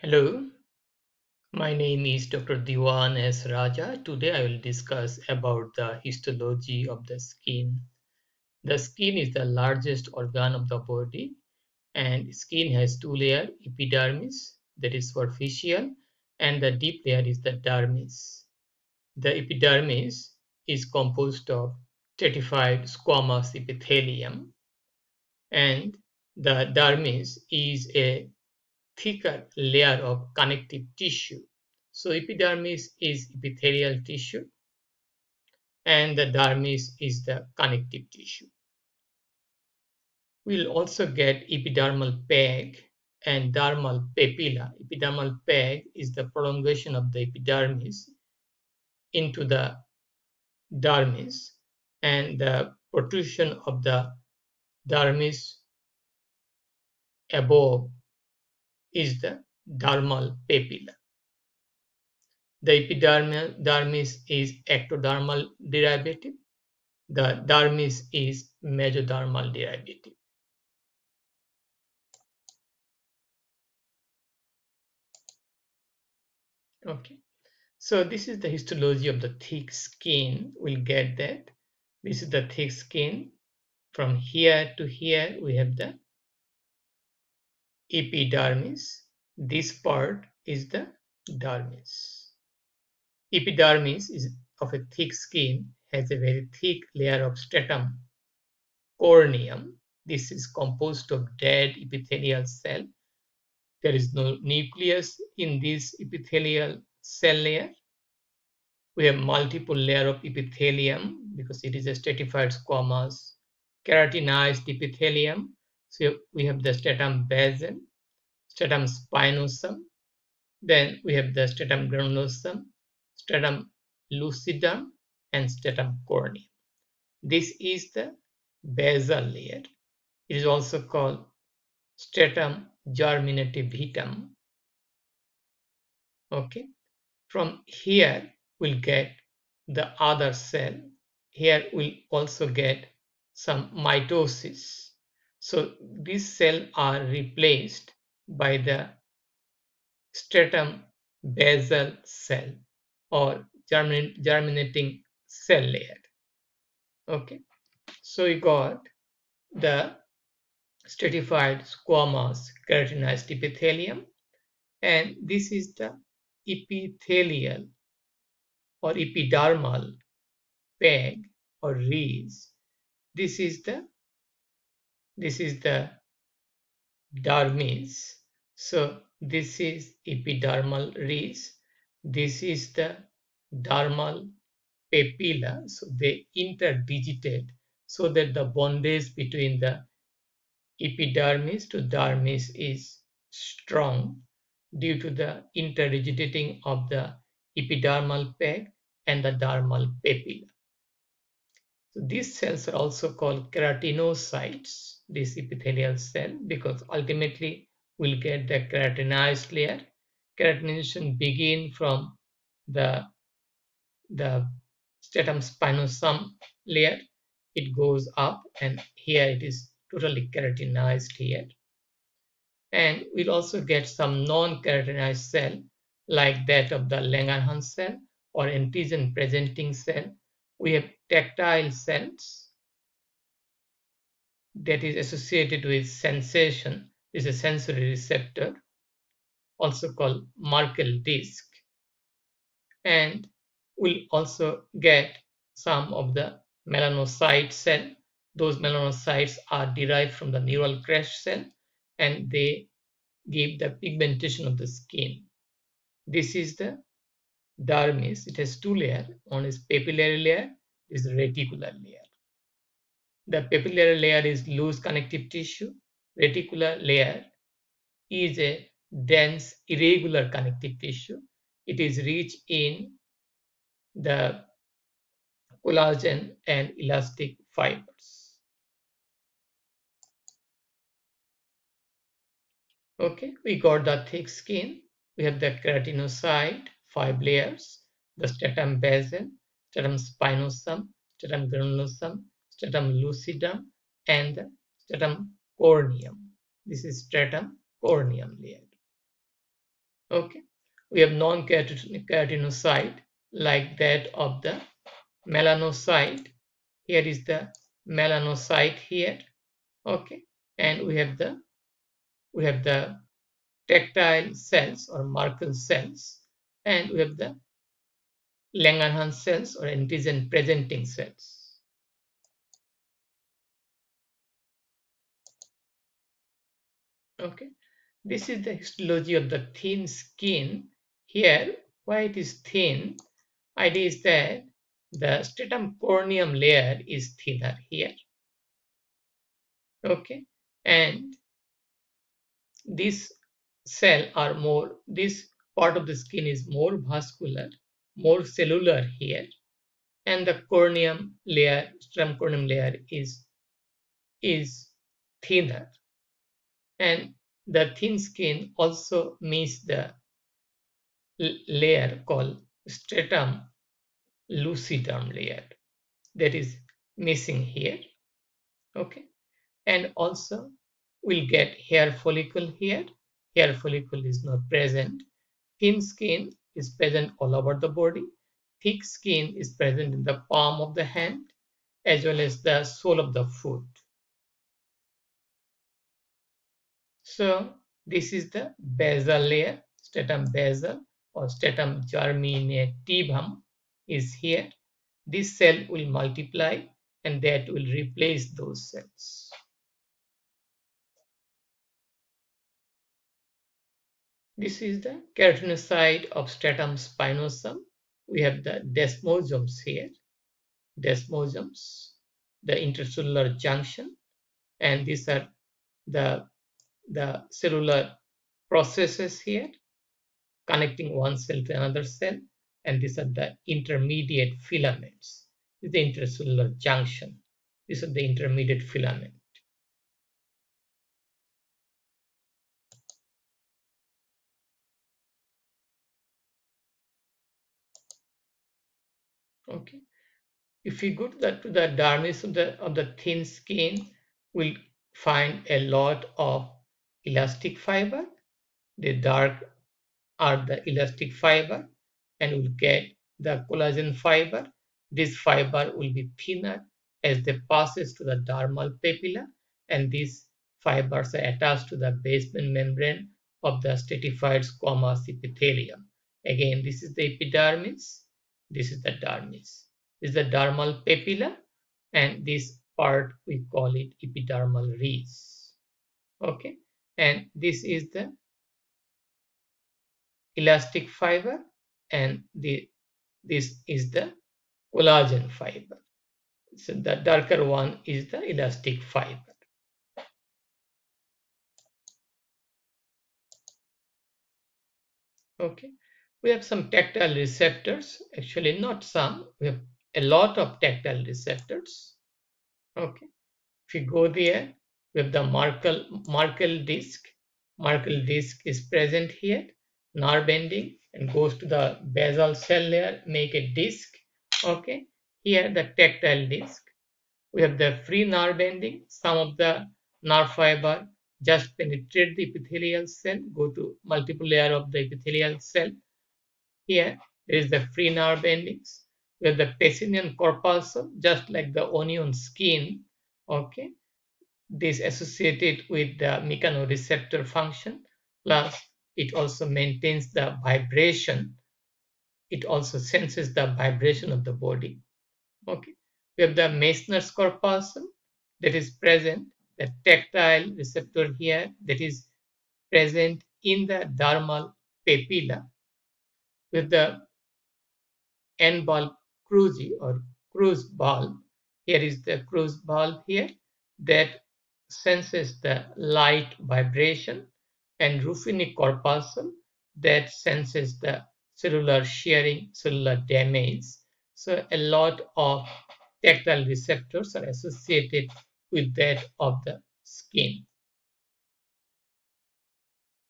Hello, my name is Dr. Diwan S Raja. Today I will discuss about the histology of the skin. The skin is the largest organ of the body, and skin has two layers, epidermis, that is superficial, and the deep layer is the dermis. The epidermis is composed of stratified squamous epithelium, and the dermis is a thicker layer of connective tissue. So epidermis is epithelial tissue and the dermis is the connective tissue. We'll also get epidermal peg and dermal papilla. Epidermal peg is the prolongation of the epidermis into the dermis, and the protrusion of the dermis above is the dermal papilla. The epidermis is ectodermal derivative. The dermis is mesodermal derivative. Okay, so this is the histology of the thick skin. We'll get that. This is the thick skin. From here to here, we have the epidermis. This part is the dermis. Epidermis is of a thick skin, has a very thick layer of stratum corneum. This is composed of dead epithelial cell. There is no nucleus in this epithelial cell layer. We have multiple layer of epithelium because it is a stratified squamous keratinized epithelium. So we have the stratum basal, stratum spinosum, then we have the stratum granulosum, stratum lucidum, and stratum corneum. This is the basal layer. It is also called stratum germinativum. Okay, from here we'll get the other cell. Here we'll also get some mitosis. So these cells are replaced by the stratum basal cell or germinating cell layer. Okay, so you got the stratified squamous keratinized epithelium, and this is the epithelial or epidermal peg or ridge. This is the dermis. So this is epidermal ridge. This is the dermal papilla. So they interdigitate so that the bondage between the epidermis to dermis is strong due to the interdigitating of the epidermal peg and the dermal papilla. So these cells are also called keratinocytes, this epithelial cell, because ultimately we'll get the keratinized layer. Keratinization begin from the stratum spinosum layer. It goes up, and here it is totally keratinized here. And we'll also get some non-keratinized cell like that of the Langerhans cell or antigen presenting cell. We have tactile sense that is associated with sensation. This is a sensory receptor, also called Merkel disc. And we'll also get some of the melanocyte cell. Those melanocytes are derived from the neural crest cell, and they give the pigmentation of the skin. This is the dermis. It has two layers. One is papillary layer, is reticular layer. The papillary layer is loose connective tissue. Reticular layer is a dense irregular connective tissue. It is rich in the collagen and elastic fibers. Okay, we got the thick skin. We have the keratinocyte, 5 layers, the stratum basal, stratum spinosum, stratum granulosum, stratum lucidum, and the stratum corneum. This is stratum corneum layer. Okay, we have non-keratinocyte like that of the melanocyte. Here is the melanocyte here. Okay, and we have the tactile cells or Merkel cells, and we have the Langerhans cells or antigen presenting cells. Okay, this is the histology of the thin skin. Here, why it is thin? Idea is that the stratum corneum layer is thinner here. Okay, and this cell are more, this part of the skin is more vascular, more cellular here, and the corneum layer, stratum corneum layer is thinner. And the thin skin also means the layer called stratum lucidum layer that is missing here. Okay, and also we'll get hair follicle here. Hair follicle is not present. Thin skin is present all over the body. Thick skin is present in the palm of the hand as well as the sole of the foot. So this is the basal layer, stratum basal or stratum germinativum is here. This cell will multiply and that will replace those cells. This is the keratinocyte of stratum spinosum. We have the desmosomes here. Desmosomes, the intercellular junction, and these are the cellular processes here connecting one cell to another cell, and these are the intermediate filaments. This is the intercellular junction. These are the intermediate filament. Okay, if we go to the dermis of the thin skin, we'll find a lot of elastic fiber. The dark are the elastic fiber, and we'll get the collagen fiber. This fiber will be thinner as they passes to the dermal papilla, and these fibers are attached to the basement membrane of the stratified squamous epithelium. Again, this is the epidermis, this is the dermis, this is the dermal papilla, and this part we call it epidermal ridge. Okay, and this is the elastic fiber, and this is the collagen fiber. So the darker one is the elastic fiber. Okay, we have some tactile receptors. Actually, not some, we have a lot of tactile receptors. Okay, if you go there, we have the Merkel disc. Merkel disc is present here, nerve ending, and goes to the basal cell layer, make a disc. Okay, here the tactile disc. We have the free nerve ending. Some of the nerve fiber just penetrate the epithelial cell, go to multiple layer of the epithelial cell. Here there is the free nerve endings. We have the Pacinian corpuscle, just like the onion skin. Okay, this associated with the mechanoreceptor function, plus it also maintains the vibration. It also senses the vibration of the body. Okay, we have the Meissner's corpuscle that is present, the tactile receptor here that is present in the dermal papilla. With the end bulb Krause or Krause bulb, here is the Krause bulb here that senses the light vibration, and Ruffini corpuscle that senses the cellular shearing, cellular damage. So a lot of tactile receptors are associated with that of the skin.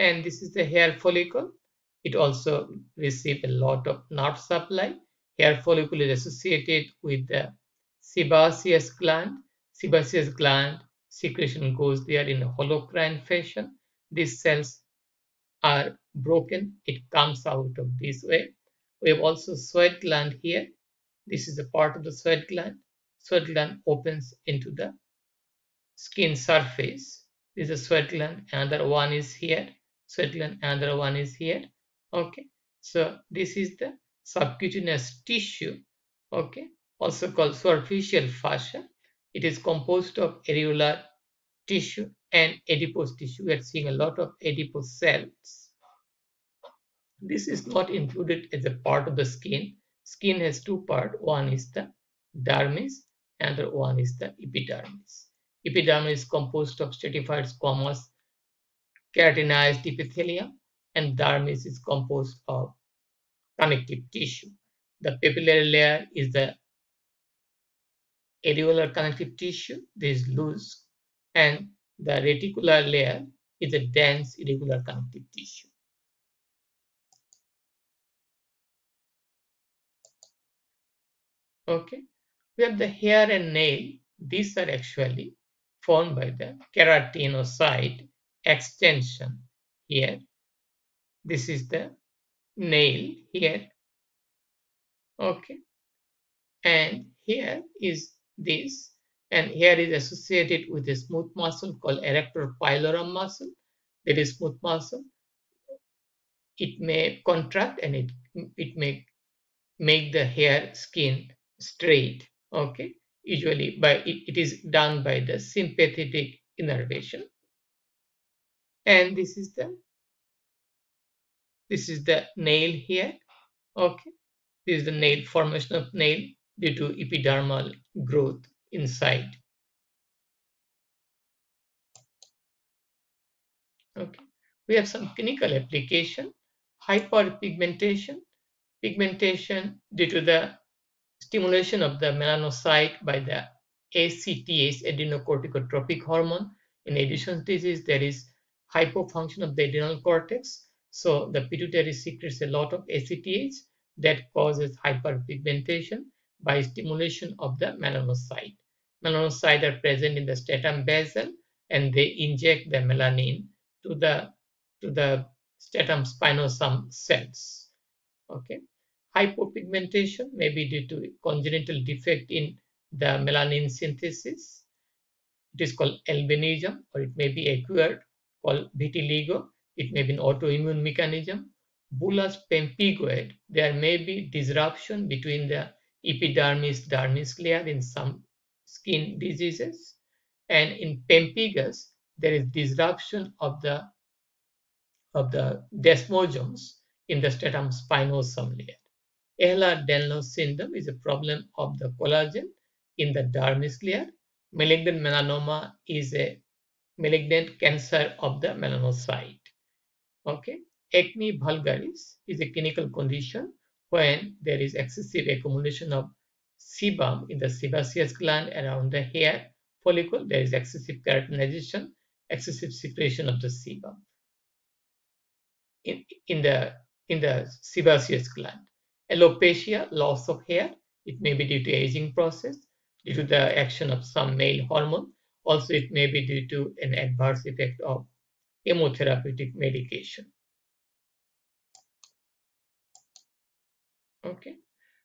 And this is the hair follicle. It also receives a lot of nerve supply. Hair follicle is associated with the sebaceous gland. Sebaceous gland secretion goes there in a holocrine fashion. These cells are broken, it comes out of this way. We have also sweat gland here. This is a part of the sweat gland. Sweat gland opens into the skin surface. This is a sweat gland, another one is here. Sweat gland, another one is here. Okay, so this is the subcutaneous tissue, okay, also called superficial fascia. It is composed of areolar tissue and adipose tissue. We are seeing a lot of adipose cells. This is not included as a part of the skin. Skin has two parts. One is the dermis, and the one is the epidermis. Epidermis is composed of stratified squamous, keratinized epithelia, and dermis is composed of connective tissue. The papillary layer is the areolar connective tissue. This is loose, and the reticular layer is a dense irregular connective tissue. Okay, we have the hair and nail. These are actually formed by the keratinocyte extension here. This is the nail here. Okay, and here is this, and here is associated with a smooth muscle called erector pylorum muscle. That is smooth muscle. It may contract and it may make the hair skin straight. Okay, usually by it is done by the sympathetic innervation. And this is the nail here. Okay, this is the nail, formation of nail due to epidermal growth inside. Okay, we have some clinical application. Hyperpigmentation, pigmentation due to the stimulation of the melanocyte by the ACTH, adrenocorticotropic hormone. In Addison's disease, there is hypofunction of the adrenal cortex. So the pituitary secretes a lot of ACTH that causes hyperpigmentation by stimulation of the melanocyte. Melanocytes are present in the stratum basal, and they inject the melanin to the stratum spinosum cells. Okay, hypopigmentation may be due to congenital defect in the melanin synthesis. It is called albinism, or it may be acquired, called vitiligo. It may be an autoimmune mechanism. Bullous pemphigoid, there may be disruption between the epidermis-dermis layer in some skin diseases, and in pemphigus there is disruption of the desmosomes in the stratum spinosum layer. Ehlers-Danlos syndrome is a problem of the collagen in the dermis layer. Malignant melanoma is a malignant cancer of the melanocyte. Okay, acne vulgaris is a clinical condition when there is excessive accumulation of sebum in the sebaceous gland around the hair follicle. There is excessive keratinization, excessive secretion of the sebum in the sebaceous gland. Alopecia, loss of hair. It may be due to aging process, due to the action of some male hormone. Also, it may be due to an adverse effect of chemotherapeutic medication. Okay,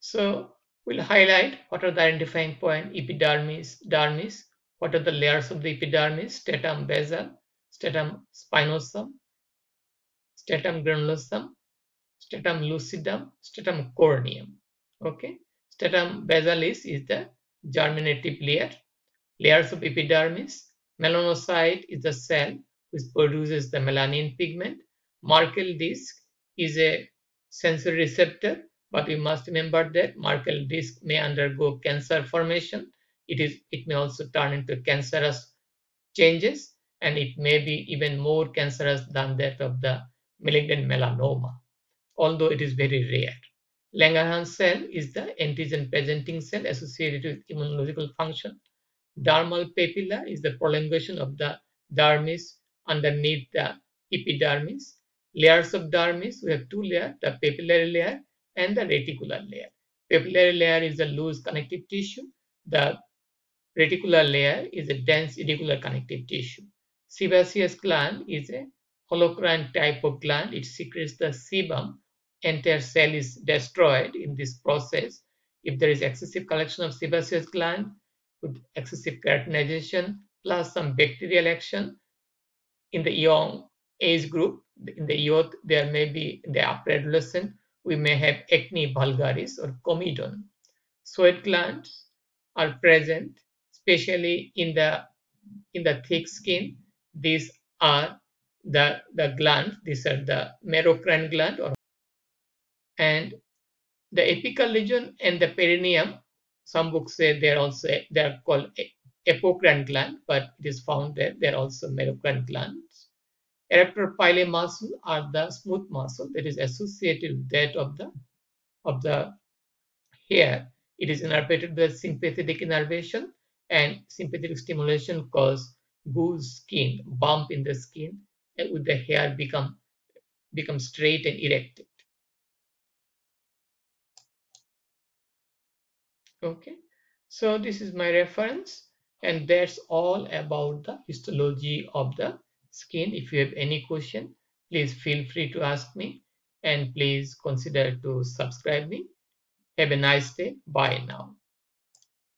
so we'll highlight what are the identifying points: epidermis, dermis, what are the layers of the epidermis: stratum basal, stratum spinosum, stratum granulosum, stratum lucidum, stratum corneum. Okay, stratum basalis is the germinative layer. Layers of epidermis: melanocyte is the cell which produces the melanin pigment. Merkel disc is a sensory receptor, but we must remember that Merkel disc may undergo cancer formation. It may also turn into cancerous changes, and it may be even more cancerous than that of the malignant melanoma, although it is very rare. Langerhans cell is the antigen presenting cell associated with immunological function. Dermal papilla is the prolongation of the dermis underneath the epidermis. Layers of dermis, we have two layers, the papillary layer and the reticular layer. Papillary layer is the loose connective tissue. The reticular layer is a dense irregular connective tissue. Sebaceous gland is a holocrine type of gland. It secretes the sebum. Entire cell is destroyed in this process. If there is excessive collection of sebaceous gland with excessive keratinization plus some bacterial action in the young age group, in the youth, there may be in the upper adolescent, we may have acne vulgaris or comedon. Sweat glands are present, especially in the thick skin. These are the glands. These are the merocrine gland, or and the apical region and the perineum. Some books say they are called apocrine gland, but it is found that they are also merocrine glands. Erector pili muscle are the smooth muscle that is associated with that of the hair. It is innervated by sympathetic innervation, and sympathetic stimulation cause goose skin, bump in the skin, and with the hair become straight and erected. Okay, so this is my reference, and that's all about the histology of the skin. If you have any question, please feel free to ask me, and please consider to subscribe me. Have a nice day. Bye now.